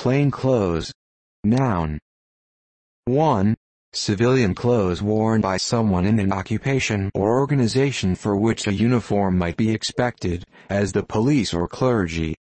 Plain clothes. Noun. 1. Civilian clothes worn by someone in an occupation or organization for which a uniform might be expected, as the police or clergy.